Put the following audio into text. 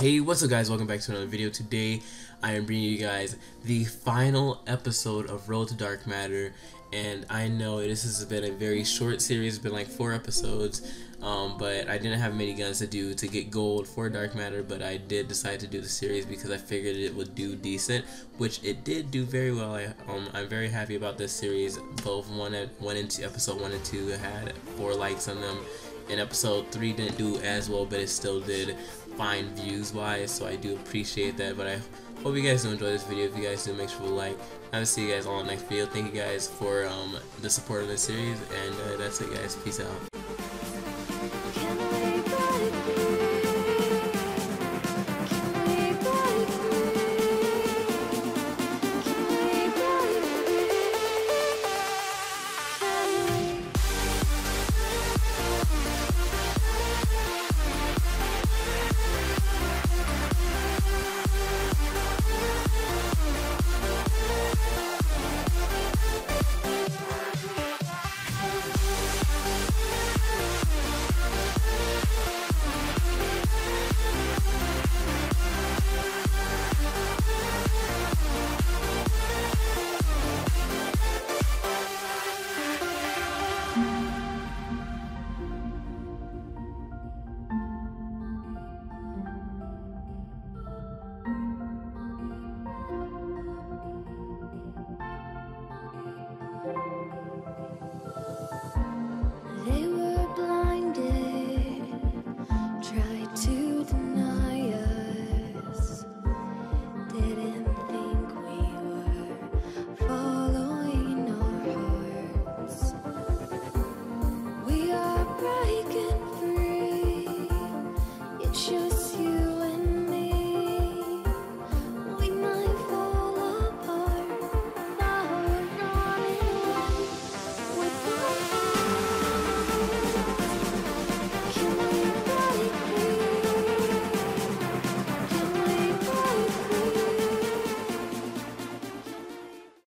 Hey, what's up guys, welcome back to another video. Today I am bringing you guys the final episode of Road to Dark Matter, and I know this has been a very short series, been like 4 episodes, but I didn't have many guns to do to get gold for Dark Matter, but I did decide to do the series because I figured it would do decent, which it did do very well. I'm very happy about this series. Both episode 1 and 2 had 4 likes on them, and episode 3 didn't do as well, but it still did fine views wise, so I do appreciate that. But I hope you guys do enjoy this video. If you guys do, make sure to like. I'll see you guys all in the next video. Thank you guys for the support of this series, and that's it guys, peace out.